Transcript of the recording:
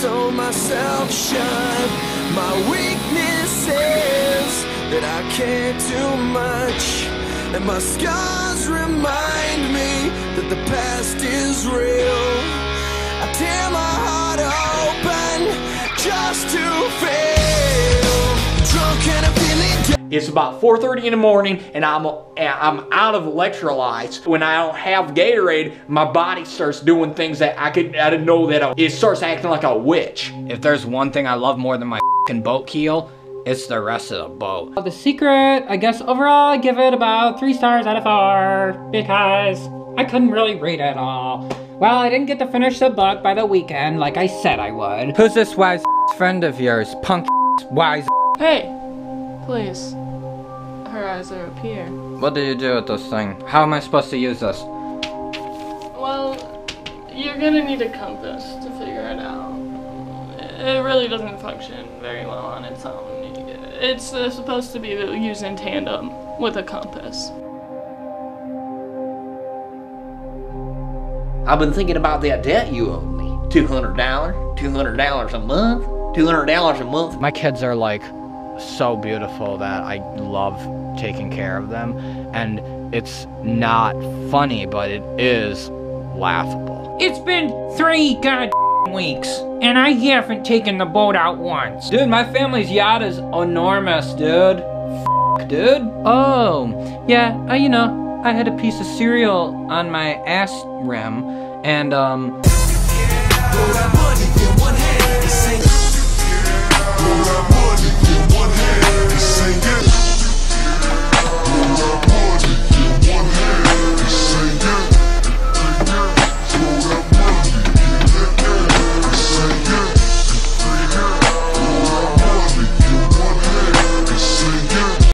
so myself shut. My weakness is that I can't do much, and my scars remind me that the past is real. I tear my heart open just to fail. Drunk and I'm feeling down. It's about 4:30 in the morning, and I'm out of electrolytes. When I don't have Gatorade, my body starts doing things that I didn't know that it starts acting like a witch. If there's one thing I love more than my f***ing boat keel, it's the rest of the boat. The Secret, I guess overall I give it about 3 stars out of 4 because I couldn't really read it at all. Well, I didn't get to finish the book by the weekend like I said I would. Who's this wise friend of yours? Punk wise. Hey. Please. Her eyes are up here. What do you do with this thing? How am I supposed to use this? Well, you're gonna need a compass to figure it out. It really doesn't function very well on its own. It's supposed to be used in tandem with a compass. I've been thinking about that debt you owe me. $200, $200 a month, $200 a month. My kids are like, so beautiful that I love taking care of them, and it's not funny, but it is laughable. It's been 3 goddamn weeks and I haven't taken the boat out once. Dude, my family's yacht is enormous, dude. F**k, dude. Oh yeah, you know, I had a piece of cereal on my ass rim and yeah.